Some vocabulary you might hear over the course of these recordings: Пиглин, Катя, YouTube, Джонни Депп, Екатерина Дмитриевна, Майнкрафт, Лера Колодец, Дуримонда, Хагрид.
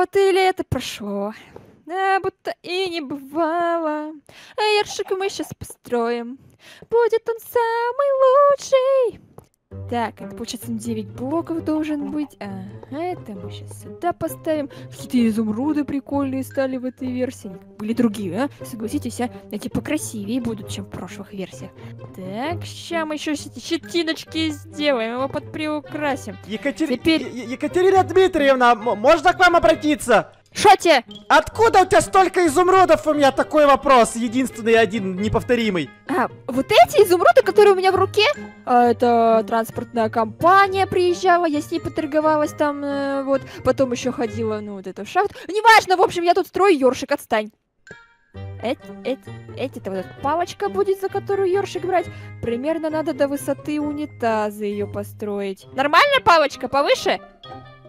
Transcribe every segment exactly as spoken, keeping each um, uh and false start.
Вот и лето прошло, да, будто и не бывало. А яршик мы сейчас построим, будет он самый лучший. Так, это получается девять блоков должен быть. А это мы сейчас сюда поставим. Какие-то изумруды прикольные стали в этой версии. Были другие, а? Согласитесь, а? Эти покрасивее будут, чем в прошлых версиях. Так, сейчас мы еще эти щетиночки сделаем, его подприукрасим. Екатери... Теперь... Екатерина Дмитриевна, можно к вам обратиться? Шо тебе? Откуда у тебя столько изумрудов? У меня такой вопрос, единственный один, неповторимый. А, вот эти изумруды, которые у меня в руке? А, это транспортная компания приезжала, я с ней поторговалась там, э, вот. Потом еще ходила, ну, вот эту шахту. Неважно, в общем, я тут строю ёршик, отстань. Эти, эти, эти-то вот эта палочка будет, за которую ёршик брать. Примерно надо до высоты унитаза ее построить. Нормальная палочка, повыше?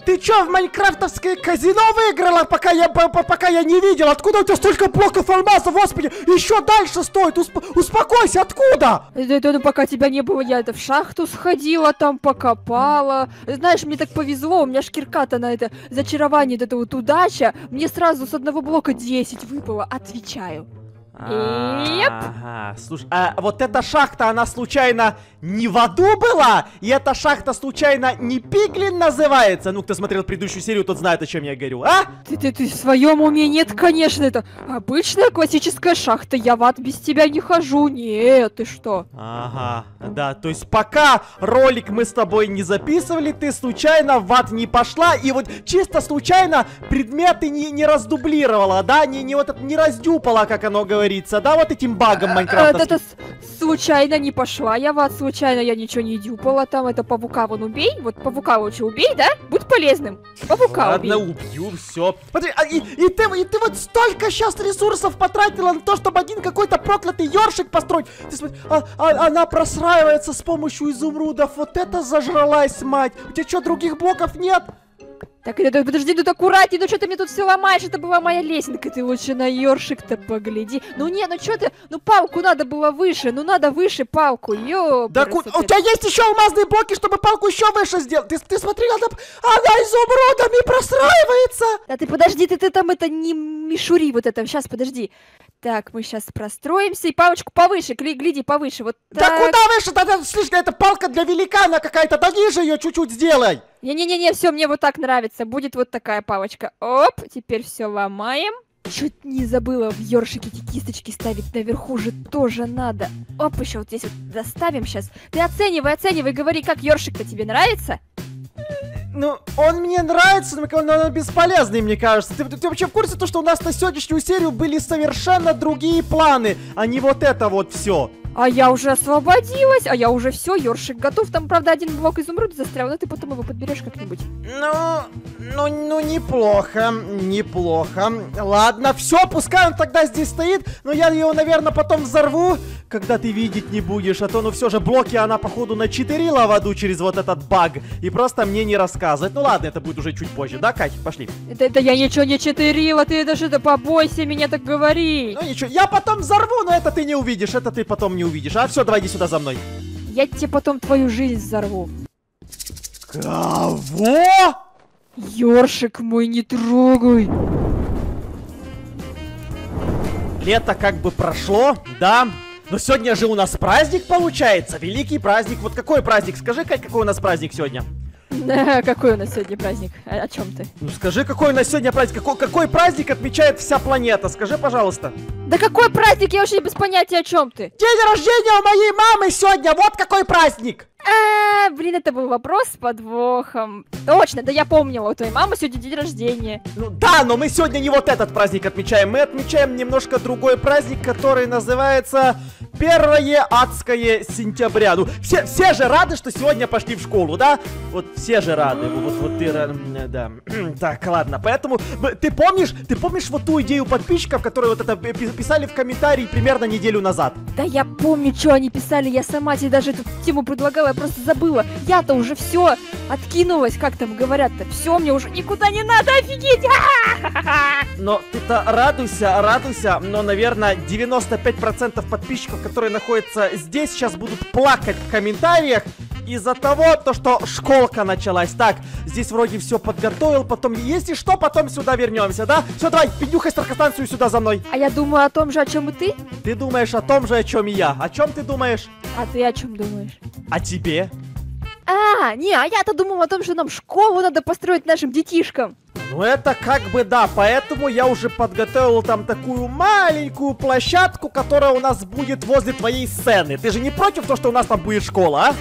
Ты чё, в майнкрафтовское казино выиграла, пока я, по, пока я не видел? Откуда у тебя столько блоков алмазов, господи? Еще дальше стоит, усп успокойся, откуда? Да, да, да, пока тебя не было, я это в шахту сходила, там покопала. Знаешь, мне так повезло, у меня шкирка-то на это зачарование, это вот удача. Мне сразу с одного блока десять выпало, отвечаю. Ага, слушай, а вот эта шахта, она случайно не в аду была? И эта шахта случайно не Пиглин называется? Ну, кто смотрел предыдущую серию, тот знает, о чем я говорю, а? Ты, ты, ты в своем уме? Нет, конечно, это обычная классическая шахта, я в ад без тебя не хожу, нет, ты что? Ага, да, то есть пока ролик мы с тобой не записывали, ты случайно в ад не пошла, и вот чисто случайно предметы не, не раздублировала, да, не, не, вот, не раздюпала, как оно говорит. Да, вот этим багом майнкрафтовским. Случайно не пошла я в ад, случайно я ничего не дюпала там, это павука вон убей, вот павука лучше убей, да? Будь полезным, павука убей. Ладно, убью, все. Смотри, а, и, и, ты, и ты вот столько сейчас ресурсов потратила на то, чтобы один какой-то проклятый ёршик построить. Ты смотри, а, а, она просраивается с помощью изумрудов, вот это зажралась, мать. У тебя что, других блоков нет? Так, подожди, тут аккуратней, ну что ты мне тут все ломаешь, это была моя лесенка, ты лучше на ёршик-то погляди. Ну не, ну что ты, ну палку надо было выше, ну надо выше палку, ё... Да ку... У тебя есть еще алмазные блоки, чтобы палку еще выше сделать? Ты, ты смотри, она, она изумрудами просраивается! Да ты подожди, ты, ты там это не мишури вот это, сейчас подожди. Так, мы сейчас простроимся, и палочку повыше, гляди, повыше, вот так. Да куда выше, да, да, слишком, это палка для великана какая-то, да ниже ее чуть-чуть сделай. Не-не-не, все, мне вот так нравится. Будет вот такая палочка. Оп, теперь все ломаем. Чуть не забыла в ёршике эти кисточки ставить, наверху же тоже надо. Оп, еще вот здесь вот доставим сейчас. Ты оценивай, оценивай, говори, как ёршик-то тебе нравится? Ну, он мне нравится, но он, он бесполезный, мне кажется. Ты, ты, ты вообще в курсе то, что у нас на сегодняшнюю серию были совершенно другие планы, а не вот это вот все. А я уже освободилась, а я уже все, ёршик готов. Там, правда, один блок изумруда застрял, но ты потом его подберешь как-нибудь. Ну, ну, ну, неплохо, неплохо. Ладно, все, пускай он тогда здесь стоит, но я его, наверное, потом взорву, когда ты видеть не будешь. А то, ну, все же, блоки она, походу, начетырила в аду через вот этот баг. И просто мне не рассказывать. Ну, ладно, это будет уже чуть позже, да, Кать? Пошли. Это, это я ничего не четырила, ты даже да побойся меня так говори. Ну, ничего, я потом взорву, но это ты не увидишь, это ты потом не не увидишь. А, все, давай иди сюда за мной. Я тебе потом твою жизнь взорву. Кого? Ёршик мой, не трогай. Лето как бы прошло, да? Но сегодня же у нас праздник получается. Великий праздник. Вот какой праздник? Скажи, Кать, какой у нас праздник сегодня? Какой у нас сегодня праздник? О чем ты? Ну скажи, какой у нас сегодня праздник? Какой, какой праздник отмечает вся планета? Скажи, пожалуйста. Да какой праздник? Я вообще без понятия, о чем ты. День рождения у моей мамы сегодня! Вот какой праздник! А, блин, это был вопрос с подвохом. Точно, да я помнила, у твоей мамы сегодня день рождения. Ну да, но мы сегодня не вот этот праздник отмечаем. Мы отмечаем немножко другой праздник, который называется первое адское сентября. Ну, все, все же рады, что сегодня пошли в школу, да? Вот все же рады. Вот, вот ты рад, да. Так, ладно, поэтому ты помнишь, ты помнишь вот ту идею подписчиков, которые вот это писали в комментарии примерно неделю назад? Да я помню, что они писали, я сама тебе даже эту тему предлагала. Я просто забыла. Я-то уже все откинулась, как там говорят-то. Все, мне уже никуда не надо, офигеть! Но ты-то радуйся, радуйся, но, наверное, девяносто пять процентов подписчиков, которые находятся здесь, сейчас будут плакать в комментариях. из-за того, то, что школка началась. Так, здесь вроде все подготовил, потом, если что, потом сюда вернемся, да? Все, давай, пенюхай старкостанцию сюда за мной. А я думаю о том же, о чем и ты. Ты думаешь о том же, о чем и я. О чем ты думаешь? А ты о чем думаешь? О тебе. А, не, а я-то думал о том, что нам школу надо построить нашим детишкам. Ну это как бы да, поэтому я уже подготовил там такую маленькую площадку, которая у нас будет возле твоей сцены. Ты же не против того, что у нас там будет школа, а?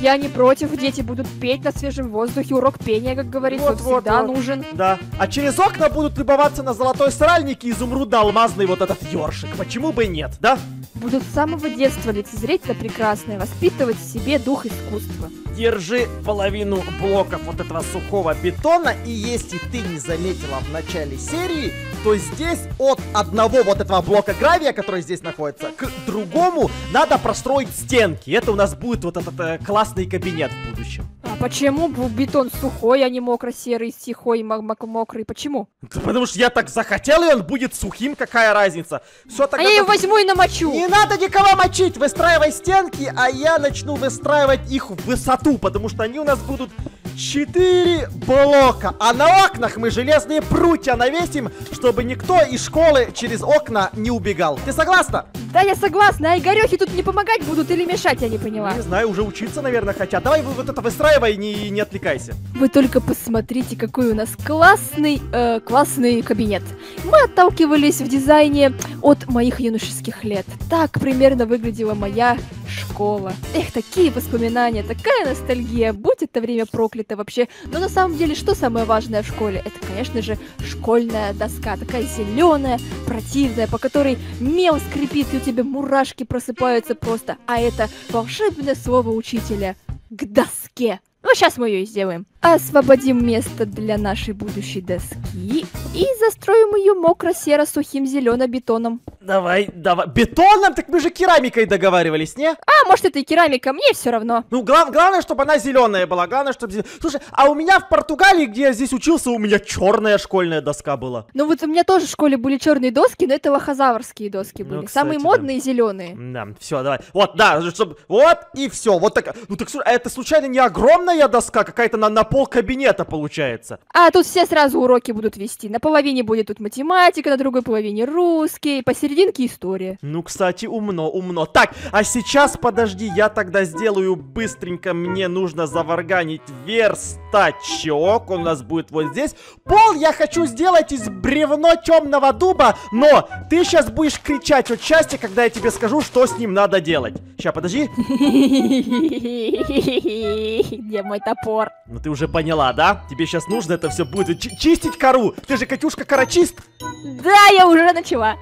Я не против, дети будут петь на свежем воздухе, урок пения, как говорится, вот, вот, всегда вот. нужен. Да, а через окна будут любоваться на золотой сральник и изумрудно алмазный вот этот ёршик, почему бы и нет, да? Будут с самого детства лицезреть на прекрасное, воспитывать в себе дух искусства. Держи половину блоков вот этого сухого бетона, и если ты не заметила в начале серии, то здесь от одного вот этого блока гравия, который здесь находится, к другому надо простроить стенки. Это у нас будет вот этот э, классный кабинет в будущем. А почему бетон сухой, а не мокро-серый, сихой, мокрый? Почему? Да потому что я так захотел, и он будет сухим, какая разница. Все, тогда а я его возьму и намочу. Не надо никого мочить, выстраивай стенки, а я начну выстраивать их в высоту, потому что они у нас будут четыре блока. А на окнах мы железные прутья навесим, чтобы никто из школы через окна не убегал. Ты согласна? Да, я согласна. А Игорёхи тут не помогать будут или мешать, я не поняла. Не знаю, уже учиться, наверное, хотят. Давай вот это выстраивай, не, не отвлекайся. Вы только посмотрите, какой у нас классный, э, классный кабинет. Мы отталкивались в дизайне от моих юношеских лет. Так примерно выглядела моя школа. Эх, такие воспоминания, такая ностальгия. Будь это время проклято вообще. Но на самом деле, что самое важное в школе? Это, конечно же, школьная доска. Такая зеленая, противная, по которой мел скрипит, и у тебя мурашки просыпаются просто. А это волшебное слово учителя. К доске. Ну, сейчас мы ее и сделаем. Освободим место для нашей будущей доски и застроим ее мокро-серо-сухим зелено-бетоном. Давай, давай. Бетоном? Так мы же керамикой договаривались, не? А, может, это и керамика, мне все равно. Ну, глав, главное, чтобы она зеленая была. Главное, чтобы... Слушай, а у меня в Португалии, где я здесь учился, у меня черная школьная доска была. Ну, вот у меня тоже в школе были черные доски, но это лохозаврские доски были. Ну, кстати, самые модные, да. Зеленые. Да, все, давай. Вот, да, чтобы... вот и все. Вот так. Ну, так, слушай, а это случайно не огромная доска? Какая-то на... на пол кабинета получается. А тут все сразу уроки будут вести. На половине будет тут математика, на другой половине русский, посерединке история. Ну, кстати, умно, умно. Так, а сейчас, подожди, я тогда сделаю быстренько. Мне нужно заварганить верстачок. Он у нас будет вот здесь. Пол я хочу сделать из бревно темного дуба, но ты сейчас будешь кричать от счастья, когда я тебе скажу, что с ним надо делать. Сейчас, подожди. Где мой топор? Ну, ты уже поняла, да? Тебе сейчас нужно это все будет чи чистить кору. Ты же, Катюшка, карачист. Да, я уже начала.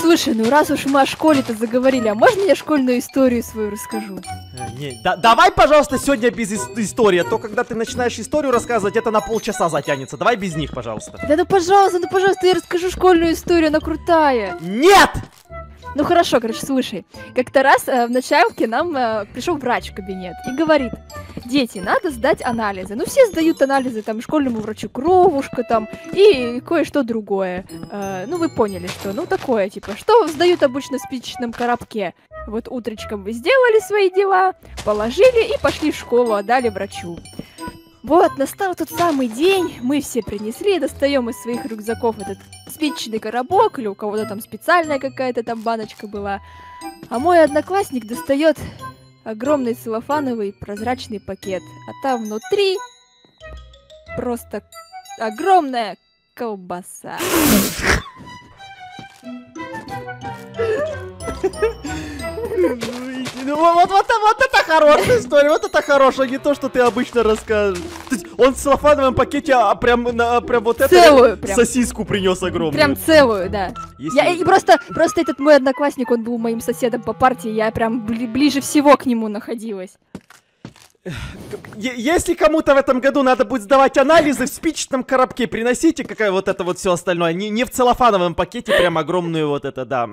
Слушай, ну раз уж мы о школе-то заговорили, а можно я школьную историю свою расскажу? А, не, да, давай, пожалуйста, сегодня без ис истории, а то, когда ты начинаешь историю рассказывать, это на полчаса затянется. Давай без них, пожалуйста. Да ну, пожалуйста, ну, пожалуйста, я расскажу школьную историю, она крутая. Нет! Ну хорошо, короче, слушай. Как-то раз э, в началке нам э, пришел врач в кабинет и говорит: дети, надо сдать анализы. Ну все сдают анализы, там, школьному врачу кровушка, там, и кое-что другое. Э, ну вы поняли, что, ну такое, типа, что сдают обычно в спичечном коробке. Вот утречком вы сделали свои дела, положили и пошли в школу, отдали врачу. Вот, настал тот самый день, мы все принесли, достаем из своих рюкзаков этот спичечный коробок, или у кого-то там специальная какая-то там баночка была. А мой одноклассник достает огромный целлофановый прозрачный пакет, а там внутри просто огромная колбаса. Вот, вот, вот это хорошая история, вот это хорошая, не то, что ты обычно расскажешь. Он в целлофановом пакете а прям, на, прям вот целую, эту прям. Сосиску принес огромную. Прям целую, да. Если... Я, и просто, просто этот мой одноклассник, он был моим соседом по партии, я прям бли ближе всего к нему находилась. Если кому-то в этом году надо будет сдавать анализы, в спичечном коробке приносите, какая вот это вот все остальное. Не, не в целлофановом пакете, прям огромную вот это, да.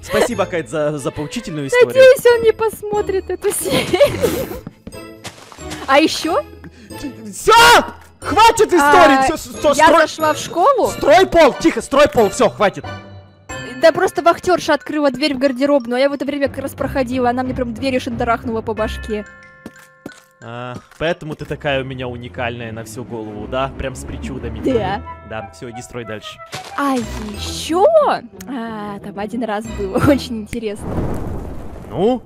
Спасибо, Кать, за, за поучительную историю. Надеюсь, он не посмотрит эту серию. А еще? Все! Хватит истории! А, все, все, я строй... зашла в школу. Строй пол, тихо, строй пол, все, хватит. Да просто вахтерша открыла дверь в гардеробную, а я в это время как раз проходила, она мне прям дверью шандарахнула по башке. А, поэтому ты такая у меня уникальная на всю голову, да? Прям с причудами. Да. Да, все, иди строй дальше. А еще а, там один раз было очень интересно. Ну,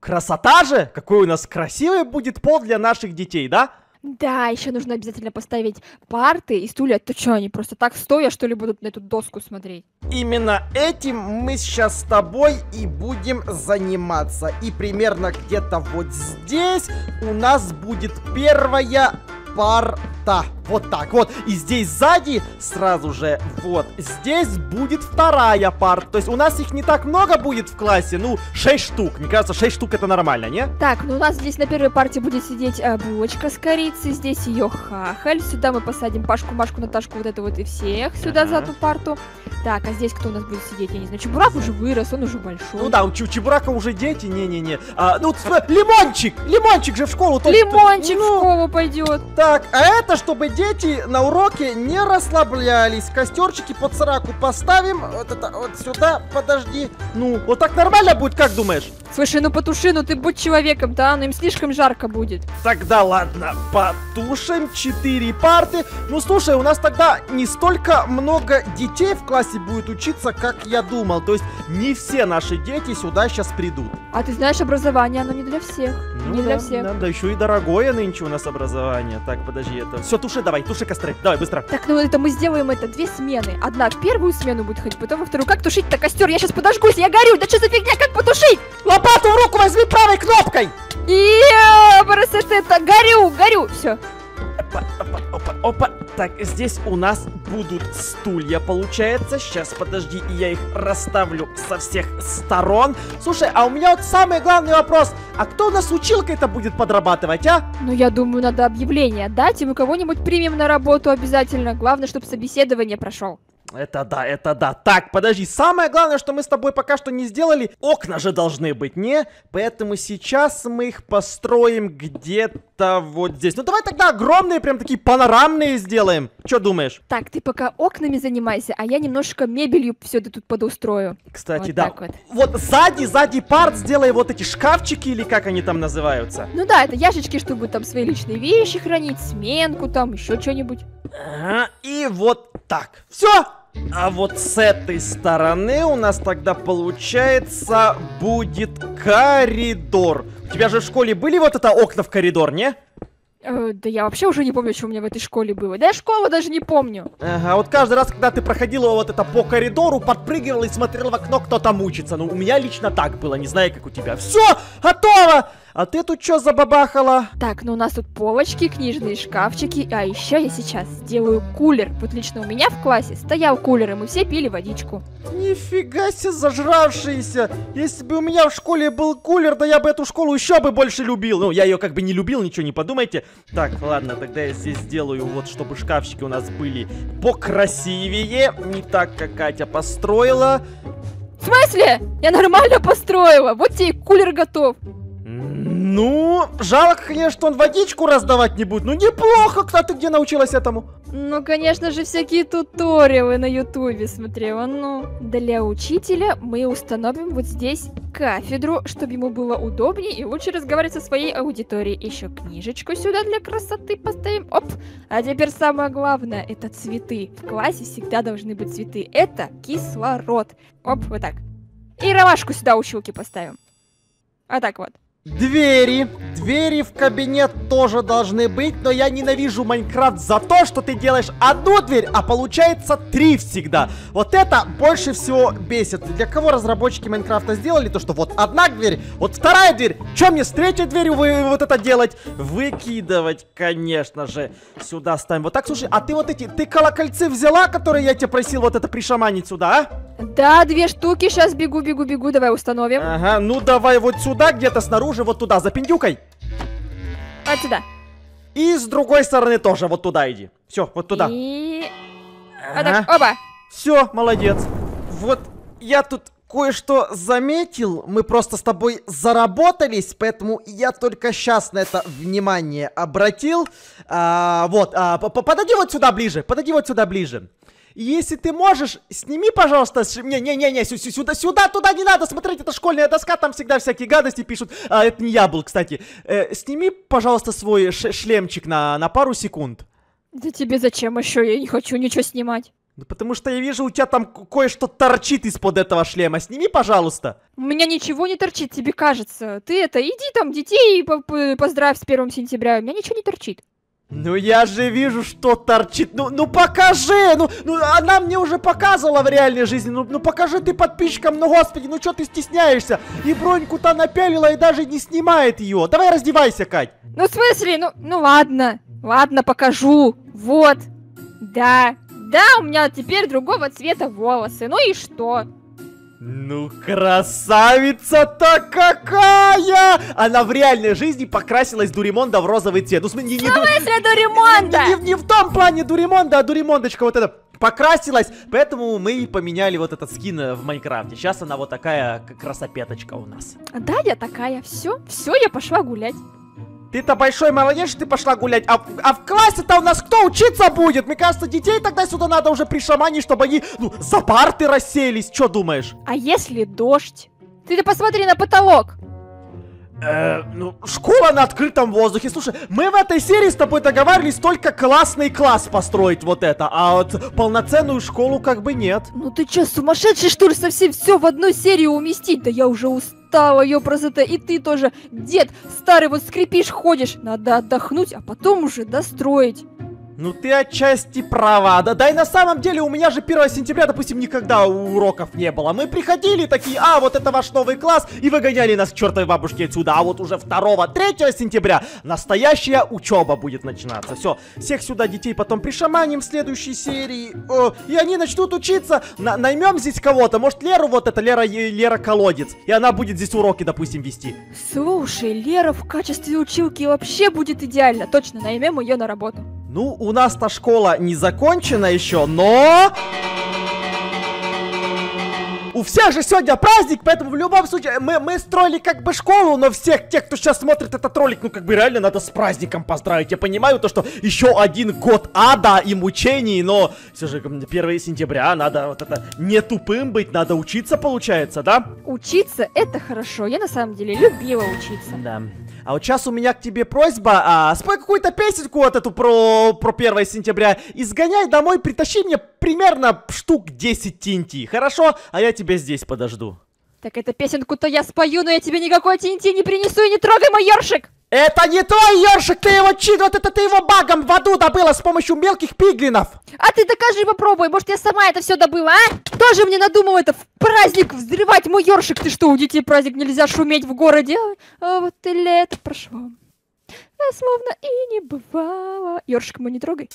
красота же! Какой у нас красивый будет пол для наших детей, да? Да, еще нужно обязательно поставить парты и стулья. Ты что, они просто так стоя, что ли, будут на эту доску смотреть? Именно этим мы сейчас с тобой и будем заниматься. И примерно где-то вот здесь у нас будет первая парта. Вот так вот. И здесь сзади сразу же вот здесь будет вторая парта. То есть у нас их не так много будет в классе. Ну, шесть штук. Мне кажется, шесть штук это нормально, не? Так, ну у нас здесь на первой парте будет сидеть э, булочка с корицей. Здесь ее хахаль. Сюда мы посадим Пашку, Машку, Наташку, вот это вот и всех. Сюда А-а-а. за эту парту. Так, а здесь кто у нас будет сидеть? Я не знаю. Чебурак уже вырос, он уже большой. Ну да, у Чебурака уже дети. Не-не-не. А, ну, Лимончик! Лимончик же в школу. Тут, Лимончик ну... в школу пойдет. Так, а это чтобы дети на уроке не расслаблялись. Костерчики под сраку поставим. Вот это вот сюда, подожди. Ну, вот так нормально будет, как думаешь? Слушай, ну потуши, ну ты будь человеком, да? Ну им слишком жарко будет. Тогда ладно, потушим четыре парты. Ну слушай, у нас тогда не столько много детей в классе будет учиться, как я думал. То есть не все наши дети сюда сейчас придут. А ты знаешь, образование, оно не для всех. Ну, не да, для всех. Да, да, еще и дорогое нынче у нас образование. Так, подожди, это... Все, туши давай, туши костры. Давай, быстро. Так, ну это мы сделаем это, две смены. Одна в первую смену будет ходить, потом во вторую. Как тушить-то костер? Я сейчас подожгусь, я горю. Да что за фигня, как потушить? Лопату в руку возьми правой кнопкой. Еее, просто это, горю, горю. Все. Опа, опа, опа, опа. Так, здесь у нас будут стулья, получается. Сейчас, подожди, я их расставлю со всех сторон. Слушай, а у меня вот самый главный вопрос. А кто у нас училкой-то будет подрабатывать, а? Ну, я думаю, надо объявление дать, и мы кого-нибудь примем на работу обязательно. Главное, чтобы собеседование прошло. Это да, это да. Так, подожди, самое главное, что мы с тобой пока что не сделали, окна же должны быть, не? Поэтому сейчас мы их построим где-то вот здесь. Ну давай тогда огромные, прям такие панорамные сделаем. Чё думаешь? Так, ты пока окнами занимайся, а я немножко мебелью все это тут подустрою. Кстати, вот да. Вот. вот сзади, сзади парт сделай вот эти шкафчики, или как они там называются. Ну да, это ящички, чтобы там свои личные вещи хранить, сменку там, еще что-нибудь. Ага, и вот так. Все. А вот с этой стороны у нас тогда, получается, будет коридор. У тебя же в школе были вот это окна в коридор, не? Э, да я вообще уже не помню, что у меня в этой школе было. Да я школу даже не помню. Ага, вот каждый раз, когда ты проходила вот это по коридору, подпрыгивала и смотрела в окно, кто там учится. Ну, у меня лично так было, не знаю, как у тебя. Все, готово! А ты тут что забабахала? Так, ну у нас тут полочки, книжные шкафчики. А еще я сейчас сделаю кулер. Вот лично у меня в классе стоял кулер, и мы все пили водичку. Нифига себе, зажравшиеся. Если бы у меня в школе был кулер, да я бы эту школу еще бы больше любил. Ну, я ее как бы не любил, ничего не подумайте. Так, ладно, тогда я здесь сделаю вот, чтобы шкафчики у нас были покрасивее. Не так, как Катя построила. В смысле? Я нормально построила. Вот тебе и кулер готов. Ну, жалко, конечно, что он водичку раздавать не будет. Ну, неплохо, кто ты где научилась этому? Ну, конечно же, всякие туториалы на ютубе смотрела, ну. Для учителя мы установим вот здесь кафедру, чтобы ему было удобнее и лучше разговаривать со своей аудиторией. Еще книжечку сюда для красоты поставим. Оп! А теперь самое главное, это цветы. В классе всегда должны быть цветы. Это кислород. Оп, вот так. И ромашку сюда у щуки поставим. А так вот. Двери. Двери в кабинет тоже должны быть, но я ненавижу Майнкрафт за то, что ты делаешь одну дверь, а получается три всегда. Вот это больше всего бесит. Для кого разработчики Майнкрафта сделали то, что вот одна дверь, вот вторая дверь. Чё мне с третьей дверью вы, вот это делать? Выкидывать, конечно же. Сюда ставим. Вот так, слушай, а ты вот эти, ты колокольцы взяла, которые я тебя просил вот это пришаманить сюда, а? Да, две штуки, сейчас бегу, бегу, бегу, давай установим. Ага, ну давай вот сюда, где-то снаружи, вот туда, за пиндюкой. Вот сюда. И с другой стороны тоже, вот туда иди. Все, вот туда. И... Ага. Вот так, оба. Все, молодец. Вот я тут кое-что заметил, мы просто с тобой заработались, поэтому я только сейчас на это внимание обратил. А, вот, а, подойди вот сюда ближе, подойди вот сюда ближе. Если ты можешь, сними, пожалуйста. Не-не-не, сюда, сюда, туда не надо. Смотрите, это школьная доска, там всегда всякие гадости пишут. А, это не я был, кстати. Э, сними, пожалуйста, свой шлемчик на, на пару секунд. Да тебе зачем еще? Я не хочу ничего снимать. Да потому что я вижу, у тебя там кое-что торчит из-под этого шлема. Сними, пожалуйста. У меня ничего не торчит, тебе кажется. Ты это, иди там детей поздравь с первым сентября. У меня ничего не торчит. Ну я же вижу, что торчит. Ну, ну покажи! Ну, ну она мне уже показывала в реальной жизни. Ну, ну покажи ты подписчикам, ну господи, ну что ты стесняешься? И броньку-то напялила и даже не снимает ее. Давай раздевайся, Кать. Ну в смысле? Ну, ну ладно. Ладно, покажу. Вот. Да. Да, у меня теперь другого цвета волосы. Ну и что? Ну, красавица-то какая! Она в реальной жизни покрасилась Дуримонда в розовый цвет. Ну, не, не, не, в смысле Дуримонда? Не, не, не в том плане Дуримонда, а Дуримондочка вот эта покрасилась. Поэтому мы и поменяли вот этот скин в Майнкрафте. Сейчас она вот такая красопеточка у нас. Да, я такая. Все, все, я пошла гулять. Ты-то большой молодец, что ты пошла гулять. А, а в классе-то у нас кто учиться будет? Мне кажется, детей тогда сюда надо уже пришаманить, чтобы они, ну, за парты расселись. Чё думаешь? А если дождь? Ты-то посмотри на потолок. Э, ну, школа на открытом воздухе. Слушай, мы в этой серии с тобой договаривались только классный класс построить вот это. А вот полноценную школу как бы нет. Ну ты чё, сумасшедший, что ли, совсем все в одну серию уместить? Да я уже устал. Ее просто-то и ты тоже, дед старый, вот скрипишь, ходишь. Надо отдохнуть, а потом уже достроить. Ну ты отчасти права, да, да и на самом деле у меня же первого сентября, допустим, никогда уроков не было. Мы приходили такие, а вот это ваш новый класс, и выгоняли нас к чертовой бабушке отсюда. А вот уже второго, третьего сентября настоящая учеба будет начинаться. Все, всех сюда детей потом пришаманим в следующей серии, э, и они начнут учиться. На наймем здесь кого-то, может Леру, вот это Лера, Лера Колодец, и она будет здесь уроки, допустим, вести. Слушай, Лера в качестве училки вообще будет идеально, точно наймем ее на работу. Ну, у нас-то школа не закончена еще, но... У всех же сегодня праздник, поэтому в любом случае мы, мы строили как бы школу, но всех тех, кто сейчас смотрит этот ролик, ну как бы реально надо с праздником поздравить. Я понимаю то, что еще один год ада и мучений, но все же первое сентября, надо вот это не тупым быть, надо учиться, получается, да? Учиться это хорошо, я на самом деле любила учиться. Да. А вот сейчас у меня к тебе просьба, а, спой какую-то песенку вот эту про, про первое сентября и сгоняй домой, притащи мне примерно штук десять ти эн ти, хорошо? А я тебя здесь подожду. Так это песенку-то я спою, но я тебе никакой ти эн ти не принесу и не трогай мой ёршик! Это не твой ёршик, ты его чит, вот это ты его багом в аду добыла с помощью мелких пиглинов! А ты докажи, попробуй, может я сама это все добыла, а? Тоже мне надумал это в праздник взрывать мой ёршик, ты что, у детей праздник нельзя шуметь в городе? А вот и лето прошло, а словно и не бывало. Ёршик мой не трогай.